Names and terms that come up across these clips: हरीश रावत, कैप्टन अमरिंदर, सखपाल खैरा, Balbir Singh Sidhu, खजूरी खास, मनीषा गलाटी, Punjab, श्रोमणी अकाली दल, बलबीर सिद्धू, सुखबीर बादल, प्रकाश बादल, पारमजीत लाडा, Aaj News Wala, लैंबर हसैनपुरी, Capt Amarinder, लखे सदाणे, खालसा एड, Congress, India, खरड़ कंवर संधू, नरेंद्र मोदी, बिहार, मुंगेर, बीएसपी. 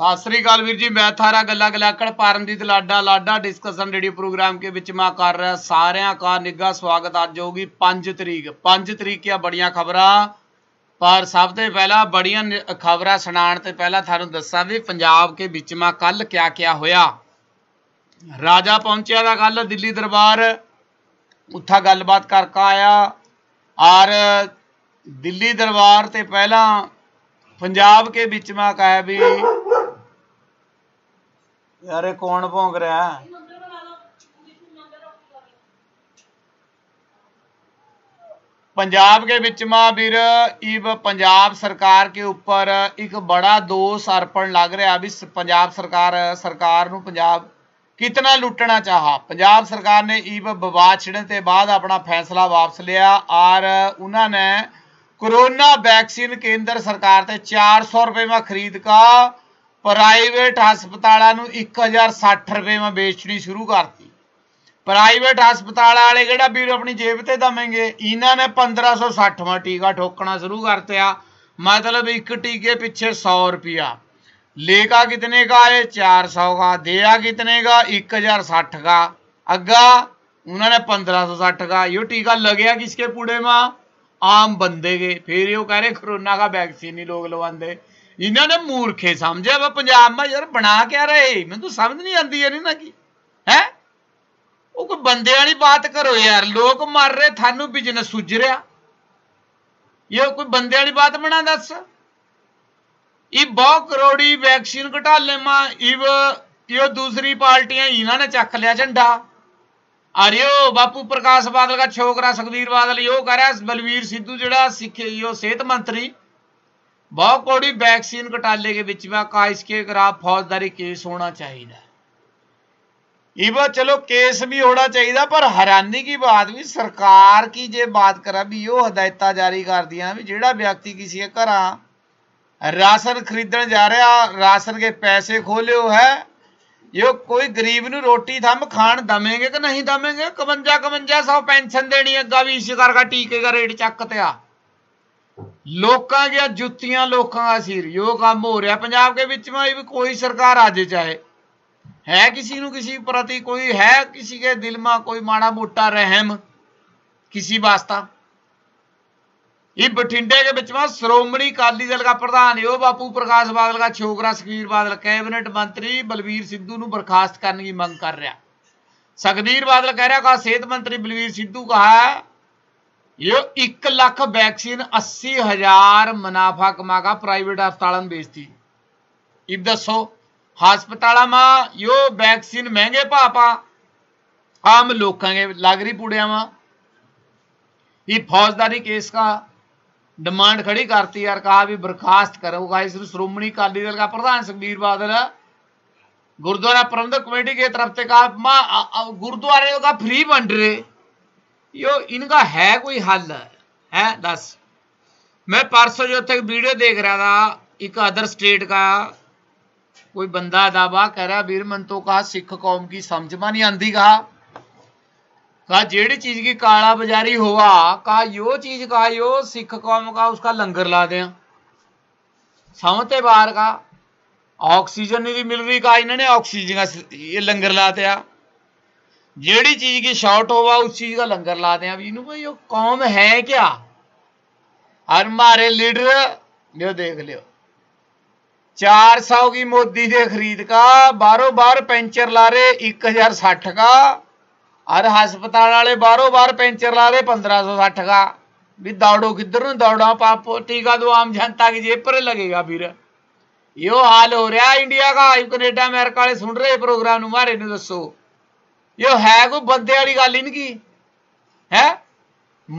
सत श्री अकाल वीर जी, मैं थारा गला गलाकड़ पारमजीत लाडा लाडा डिस्कशन रेडियो प्रोग्राम के विच मैं कर रहा सारिया का निघा स्वागत। अज होगी 5 तरीक या बड़िया खबर, पर सब तो पहला बड़िया खबर सुनाने तो पहला थानू दसा भी पंजाब के विच में कल क्या क्या होया। राजा पहुंचया था कल दिल्ली दरबार, उत्था गलबात करके आया और दिल्ली दरबार ते पहला पंजाब के बीच में कहा भी यारे कौन भोंग रहा है, पंजाब के बीच में वीर इब पंजाब सरकार के ऊपर एक बड़ा दोष अर्पण लग रहा भी पंजाब सरकार नू पंजाब कितना लुटना चाहा। पंजाब सरकार ने ईब विवाद छिड़न के बाद अपना फैसला वापस लिया और उन्होंने कोरोना वैक्सीन केंद्र सरकार से 400 रुपये में खरीद का प्राइवेट हस्पतालों नू 1060 रुपये में बेचनी शुरू करती। प्राइवेट हस्पताल वाले किहड़ा वीर अपनी जेब ते दवेंगे, इन्होंने 1560 में टीका ठोकना शुरू करता, मतलब एक टीके पिछे 100 रुपया। लेगा कितने का है 400 का, देगा कितने का 1060 का, अग्गा उन्होंने 1560 का। यो टीका लगे किसके पूड़े में, आम बंदे के। फिर यो कह रहे कोरोना का वैक्सीन ही लोग लगवाते, इन्होंने मूर्खे समझे। अब पंजाब में यार बना क्या रहे, मैं तो समझ नहीं आती है ना कि है वो कोई बंदे वाली बात करो यार, लोग मर रहे थानू बिजनेस सुझ रहा, ये कोई बंदे वाली बात बना दस। बहुत करोड़ी वैक्सीन घोटाले में यो दूसरी पार्टियां इन्होंने चक लिया झंडा, और यो बापू प्रकाश बादल का छोकरा सुखबीर बादल यो कह रहा बलबीर सिद्धू जो सेहत मंत्री बहुत करोड़ी वैक्सीन घोटाले के बीच में का इसके खिलाफ फौजदारी केस होना चाहिए। इब चलो केस भी होना चाहिए, पर हैरानी की बात भी सरकार की जे बात करा भी यो हदायत जारी कर दिया भी जेड़ा व्यक्ति किसी के घर राशन खरीदने जा रहा राशन के पैसे खोलियो है, यो कोई गरीब नू रोटी थम खान दमेंगे कि नहीं दमेंगे। 52-52 पेंशन देनी अग्गा भी, इस करके टीके का रेट चकत्या लोगों दिया जुत्तियां लोगों का सिर। यो काम हो रहा पंजाब के बीच में, कोई सरकार आज चाहे है किसी नू किसी प्रति कोई है किसी के दिल में कोई माड़ा मोटा रहम किसी वास्ता। ये बठिंडे के बीच में श्रोमणी अकाली दल का प्रधान यो बापू प्रकाश बादल का छोकरा सुखबीर बादल कैबिनेट मंत्री बलबीर सिद्धू नू बर्खास्त करने की मांग कर रहा। सुखबीर बादल कह रहा सेहत मंत्री बलबीर सिद्धू कहा यो 1 लाख वैक्सीन 80,000 मुनाफा कमा का प्राइवेट अस्पताल में बेचती। इब दसो हस्पताल में यो वैक्सीन महंगे भापा आम लोगों के लग रही पुड़िया वा, ये फौजदारी केस का डिमांड खड़ी करती और कहा भी बर्खास्त करोगा। इस श्रोमणी अकाली दल का प्रधान सुखबीर बादल गुरुद्वारा प्रबंधक कमेटी के तरफ से कहा गुरुद्वारे का फ्री बंट रहे, यो इनका है कोई हल है दस। मैं परसों जो थे वीडियो देख रहा था, एक अदर स्टेट का कोई बंदा दावा कह रहा वीर मंतो का सिख कौम की समझ में नहीं आती, कहा जेड़ी चीज की काला बाजारी हुआ कहा यो चीज का यो सिख कौम का उसका लंगर ला दें। समझते बाहर का ऑक्सीजन नहीं मिल रही, कहा इन्होंने ऑक्सीजन का ये लंगर ला दिया, जेड़ी चीज की शॉर्ट हुआ उस चीज का लंगर ला दें। अब इन यो कौम है क्या, और मारे लीडर यो देख लियो 400 की मोदी दे खरीद का, बारो बार पेंचर ला रहे 1060 का, हर हस्पताल वाले बारो बार पेंचर ला रहे 1560 का। भी दौड़ो किधर नू दौड़ा पापो, टीका दो आम जनता की जेब पर लगेगा। फिर यो हाल हो रहा इंडिया का, कनेडा अमेरिका वाले सुन रहे प्रोग्राम नू मारे नू दसो यो है कोई बंदे वाली गल इनकी है।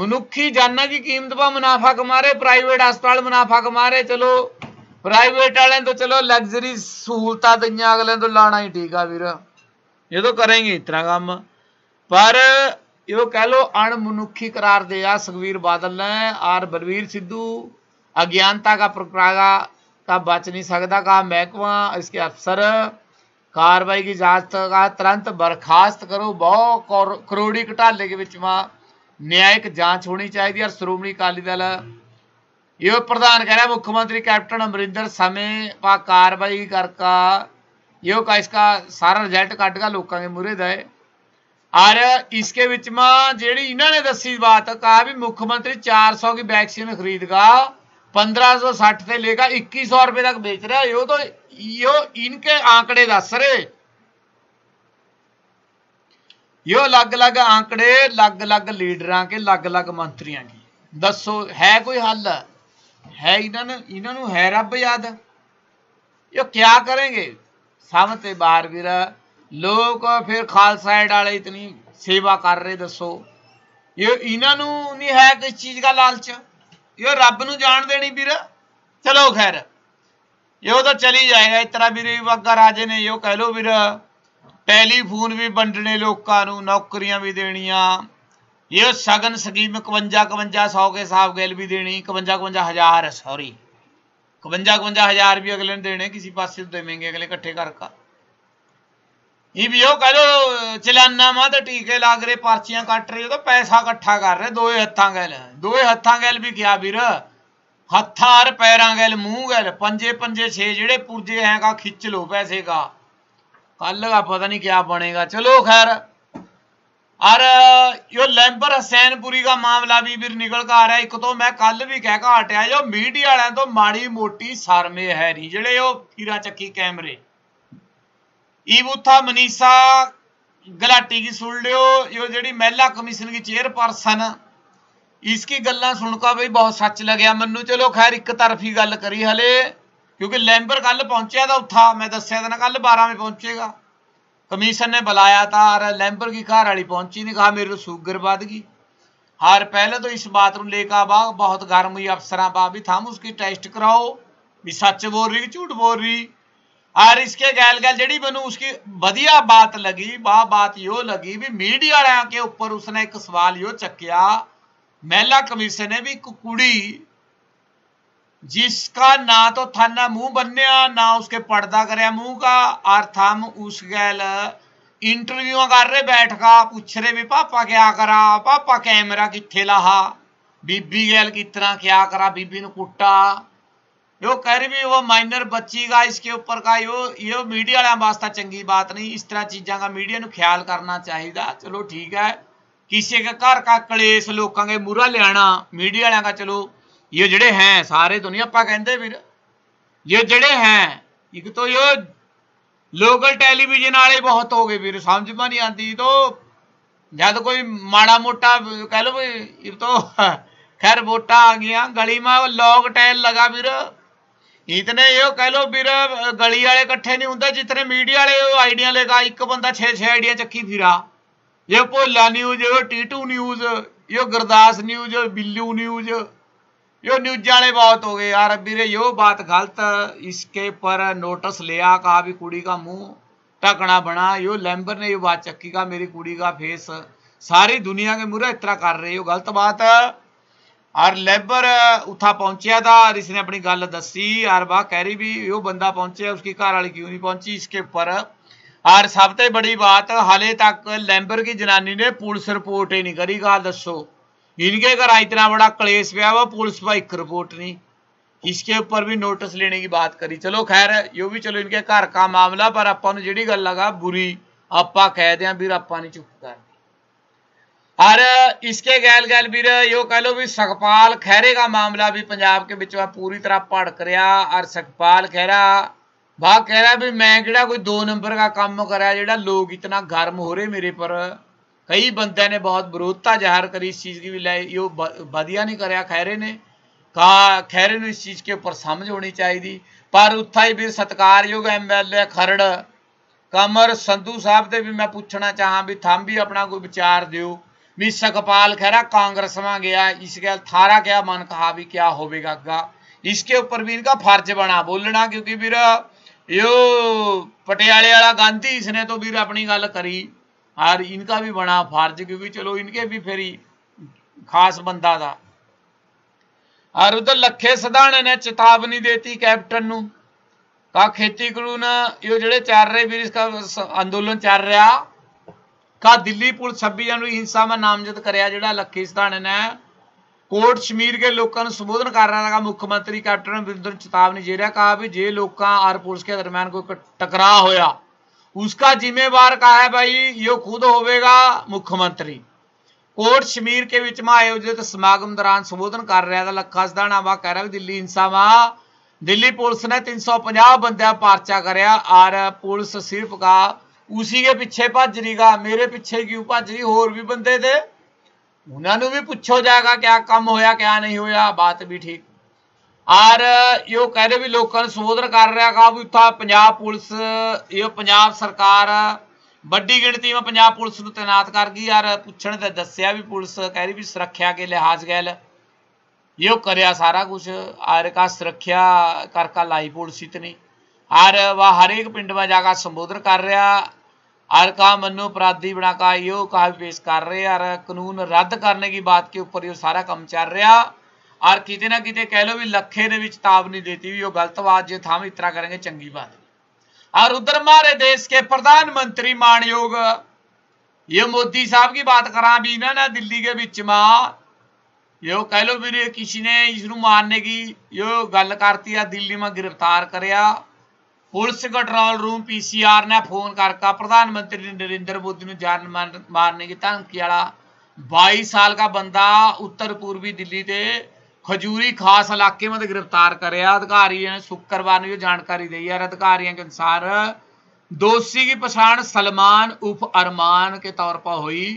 मनुखी जाना की कीमत पर मुनाफा कमा रहे, प्राइवेट हस्पताल मुनाफा कमा रहे। चलो प्राइवेट वाले तो चलो लग्जरी सहूलत दी, अगले तो लाना ही ठीक है वीर, ये तो करेंगे इस तरह काम, पर यो कह लो अणमनुखी करार दिया सुखबीर बादल ने। और बलबीर सिद्धू अज्ञानता का प्रकारा बच नहीं सकता, कहा महकमा इसके अफसर कार्रवाई की जांच का तुरंत बर्खास्त करो, बहुत करोड़ी घोटाले के बीच में न्यायिक जांच होनी चाहिए। और श्रोमणी अकाली दल ये प्रधान कह रहा है मुख्यमंत्री कैप्टन अमरिंदर समय पर कार्रवाई करका यो का इसका सारा रिजल्ट कट गया लोगों के मूहरे दे और इसके बीच में जेडी इन्होंने दसी बात कहा भी मुख्यमंत्री 400 की वैक्सीन खरीदगा 1560 से लेगा 2100 रुपये तक बेच रहा है। यो तो यो इनके आंकड़े दस रहे, यो अलग अलग आंकड़े अलग अलग लीडर के अलग अलग मंत्रियों की। दसो है कोई हल है? इन्होंने है रब याद? यो क्या करेंगे? सामते बार भी लोग फिर खालसा एड वाले इतनी सेवा कर रहे, दसो यो इन्होंने नहीं है किस चीज का लालच? यो रब नू जान देनी वीर। चलो खैर यो तो चली जाएगा इस तरह वीर। वग्गा राजे ने यो कह लो वीर टेलीफोन भी वंडने, लोगों को नौकरियां भी देनिया, ये सगन स्कीम 51-51 100 के हिसाब गैल भी देनी, 51-51 हज़ार सॉरी 51-51 हज़ार भी अगले ने देने, किसी पास से देवेंगे अगले इकट्ठे करके। ये भी हो कह लो चलाना मा तो टीके लाग रहे, पर्चियां कट रहे, तो पैसा इकट्ठा कर रहे दोए हत्थां गैल भी क्या वीर, हत्था और पैरां गैल मूँह गैल पंजे 6 जेड़े पुरजे हैं का खिंच लो पैसे का, कल का पता नहीं क्या बनेगा। चलो खैर और यो लैंबर हसैनपुरी का मामला भी फिर निकल कर आ रहा है। एक तो मैं कल भी कह का हटिया जो मीडिया वाले तो माड़ी मोटी सरमे है नहीं जेडे हीरा चक्की कैमरे ईब उथा मनीषा गलाटी की सुन लियो, यो जेडी महिला कमीशन की चेयरपर्सन इसकी गल्ला सुनकर भी बहुत सच लगे मनु। चलो खैर एक तरफी गल करी हले, क्योंकि लैंबर कल पहुंचा तो उथा मैं दस्या था ना कल 12 बजे पहुंचेगा, कमीशन ने बुलाया था और लैंबर की घर वाली पहुंची नहीं, कहा मेरे तो शुगर बढ़ गई। हर पहले तो इस बात को लेकर बहुत गर्म हुई अफसर बा भी थाम उसकी टेस्ट कराओ भी सच बोल रही झूठ बोल रही। और इसके गैल गैल जी मैं उसकी बढ़िया बात लगी बात यो लगी भी मीडिया वालों के ऊपर उसने एक सवाल यो चक्या, महिला कमीशन ने भी एक कुड़ी जिसका ना तो थाना मुंह बन्या ना उसके पर्दा करया मुंह का, और थाम उस गैल इंटरव्यू कर रहे बैठ का पूछ रहे भी पापा क्या करा, पापा कैमरा किथे लाहा, बीबी गैल कितना क्या करा, बीबी ने कुट्टा, यो कह रही भी वो माइनर बच्ची का इसके ऊपर का यो मीडिया वाले वास्ता चंगी बात नहीं। इस तरह चीज़ों का मीडिया को ख्याल करना चाहिए। चलो ठीक है किसी के घर का कलेस लोगों के मूहरा लियाना मीडिया वाले का, चलो ये जड़े हैं सारे दुनिया आप कहते वीर ये जड़े हैं। एक तो ये लोकल टेलीविजन वाले बहुत हो गए वीर, समझ में नहीं आती तो जब कोई माड़ा मोटा कह लो ये तो खैर वोटा आ गया गली में लॉक टैल लगा वीर, इतने ये कह लो वीर गली वाले इकट्ठे नहीं होंगे जितने मीडिया वाले आइडिया लेगा। एक बंदा 6-6 आइडिया चक्की फिरा, ये भोला न्यूज, ये टीटू न्यूज, ये गुरदास न्यूज, बिल्लू न्यूज, यो न्यूज वाले बहुत हो गए यार। अभी यो बात गलत, इसके पर नोटिस लिया, कहा भी कुड़ी का मुंह टकना बना। यो लैंबर ने यो बात चक्की का मेरी कुड़ी का फेस सारी दुनिया के मुरे इतना कर रहे, यो गलत बात है। और लैंबर उठा पहुंचा था और इसने अपनी गल दसी और वाह कह रही भी यो बंदा पहुंचे उसकी घर वाली क्यों नहीं पहुंची इसके ऊपर। और सबसे बड़ी बात हाले तक लैंबर की जनानी ने पुलिस रिपोर्ट ही नहीं करी। कहा दसो इनके घर इतना बड़ा क्लेश पे वो पुलिस पर एक रिपोर्ट नहीं, इसके ऊपर भी नोटिस लेने की बात करी। चलो खैर यो भी चलो इनके घर का मामला, पर आपां नूं जिहड़ी गल लगा बुरी आपां कह दें वीर, आपां नहीं चुप कर। और इसके गैल गैल वीर यो कह लो भी सखपाल खैरे का मामला भी पंजाब के विच पूरी तरह भड़क रहा। और सखपाल खैरा वाह कह रहा भी मैं किहड़ा कोई 2 नंबर का काम करा जिहड़ा लोग इतना गर्म हो रहे मेरे पर। कई बंदे ने बहुत विरोधता जाहिर करी इस चीज़ की भी, लाई यो बढ़िया नहीं कराया खैरे ने। कहा खैरे ने इस चीज़ के ऊपर समझ होनी चाहिए। पर उत्था ही भी सत्कारयोग MLA खरड़ कंवर संधू साहब से भी मैं पूछना चाहां भी थाम भी अपना कोई विचार दियो भी सखपाल खैरा कांग्रेस में गया इस गल थारा क्या मन कहा भी क्या होगा अग्गा, इसके ऊपर भी इनका फर्ज बना बोलना। क्योंकि वीर यो पटियाले वाला गांधी इसने तो वीर अपनी गल करी और इनका भी बना फर्ज, क्योंकि चलो इनके भी फिर खास बंदा था। और उधर लखे सदाणे ने चेतावनी देती कैप्टन नू, का खेती कानून ये जड़े चल रहे भी इसका आंदोलन चल रहा, का दिल्ली पुलिस 26 जनवरी हिंसा में नामजद कराया। जड़ा लखे सदाणे ने कोट शमीर के लोगों को संबोधन कर रहा था। मुख्यमंत्री कैप्टन अमरिंदर चेतावनी दे रहा कहा भी जे लोग और पुलिस के दरमियान कोई टकराव होया उसका जिम्मेवार का है भाई ये खुद होगा मुख्यमंत्री। कोट शमीर के बीच में आयोजित समागम दौरान संबोधन कर रहा था लखा सदाना वह कह रहा दिल्ली हिंसा में दिल्ली पुलिस ने 350 बंदा पार्चा कराया और पुलिस सिर्फ का उसी के पीछे भज रही गा, मेरे पीछे क्यों भज रही, होर भी बंदे थे उन्होंने भी पूछो जाएगा क्या कम होया क्या नहीं होया, बात भी ठीक। और यो कह रहे भी लोगों ने संबोधन कर रहा कहा भी उत्था पंजाब पुलिस यो पंजाब सरकार बड़ी गिणती में पंजाब पुलिस को तैनात कर गई और पूछने तो दसिया भी पुलिस कह रही भी सुरक्षा के लिहाज गैल यो करया सारा कुछ और का सुरक्षा करका लाई पुलिस इतनी और वह हर एक पिंड में जाकर संबोधन कर रहा और कहा मनो अपराधी बनाकर यो कहा पेश कर रहे और कानून रद्द करने की बात के ऊपर यो सारा काम चल रहा और किते ना किते कह लो भी लखे ने भी चेतावनी देती भी यो गलत बात जो थाम इतना करेंगे चंगी बात। और उधर हमारे देश के प्रधानमंत्री मानयोग ये मोदी साहब की बात करा भी ना दिल्ली के बीच में यो कह लो भी किसी ने इसनू मारने की यो गल करती है, दिल्ली में गिरफ्तार कराया पुलिस कंट्रोल रूम पीसीआर ने फोन करके प्रधानमंत्री नरेंद्र मोदी ने जान मारने की धमकी वाला 22 साल का बंदा उत्तर पूर्वी दिल्ली के खजूरी खास इलाके में गिरफ्तार करे। अधिकारी ने शुक्रवार को जानकारी दी है। अधिकारियों के अनुसार दोषी की पहचान सलमान उफ अरमान के तौर पर हुई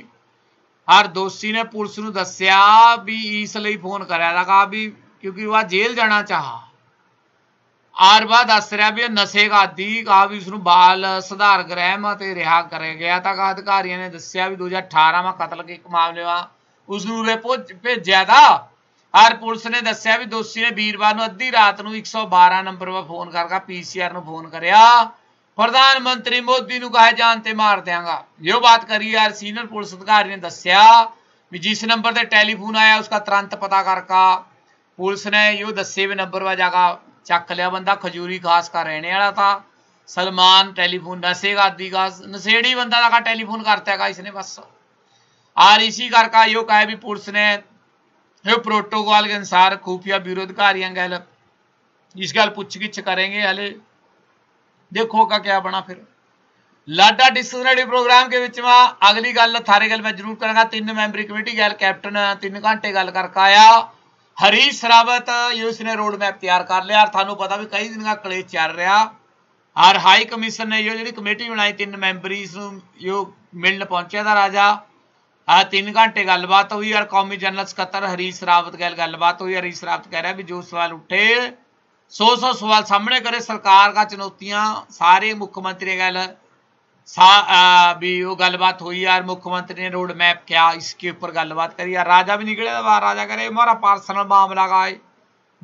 और दोषी ने पुलिस को दस्या भी इसलिए फोन कराया भी क्योंकि वह जेल जाना चाहा और वह दस रहा भी नशे का आदि कहा भी उसनू बाल सुधार गृह में रिहा कर गया था। अधिकारियों ने दस्या भी 2018 में कतल के मामले में उसनू भेजा था और पुलिस ने दस्या भी दोषी ने वीरवार को अद्धी रात को 112 नंबर पर फोन करके पीसीआर को फोन कराया प्रधानमंत्री मोदी को कहा जानते मार देंगा। यो बात करी यार सीनियर पुलिस अधिकारी ने दस्या भी जिस नंबर पर टेलीफोन आया उसका तुरंत पता करके पुलिस ने यो दस्से हुए नंबर पर जाकर चक लिया। बंदा खजूरी खास का रहने वाला था। सलमान टेलीफोन नशे का आदि का नशेड़ी बंदा था टेलीफोन करता है इसने बस। और इसी करके यो कहा भी पुलिस ने यो प्रोटोकॉल के अनुसार खुफिया ब्यूरो अधिकारियां गल इस गल पूछगिछ करेंगे। हले देखो का क्या बना। फिर लाडा डिस्कशनरी प्रोग्राम के बीच में अगली गल थारे गल मैं जरूर करेंगा। 3 मैंबरी कमेटी गल कैप्टन 3 घंटे गल करके आया हरीश रावत ये उसने रोड मैप तैयार कर लिया। थानू पता भी कई दिन का कलेश चल रहा और हाई कमीशन ने ये जी कमेटी बनाई 3 मैंबरी यो मिलन पहुंचे था राजा। 3 घंटे गलबात हुई और कौमी जनरल सकत्तर हरीश रावत गैल गलबात हुई। हरीश रावत कह रहा भी जो सवाल उठे 100 सवाल सामने करे सरकार का चुनौतियां सारे मुख्यमंत्री गैल भी वो गलबात हुई यार। मुख्यमंत्री ने रोड मैप क्या इसके ऊपर गलबात करी यार। राजा भी निकले राजा करे हमारा पार्सनल मामला का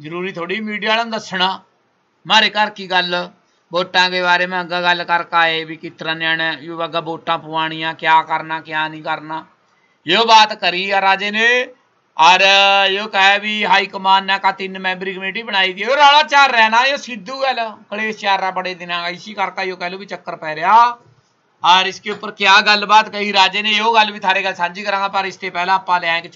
जरूरी थोड़ी मीडिया वाले दसना मारे घर की गल वोटा के बारे में अगर गल करके आए भी किस तरह न्याणे अगर वोटा पवानिया क्या करना क्या नहीं करना यो बात करी यार राजे ने। और यो कहे भी हाईकमान ने का 3 मैंबरी कमेटी बनाई थी राला चार रहना ये सिद्धू गल कलेश चार रहा बड़े दिन इसी करके यो कह लो भी चक्कर पै रहा और इसके ऊपर क्या गलबात कही राजे ने यो गल भी थारे गल सांझी करांगा। पर इससे पहला आप ले आए कि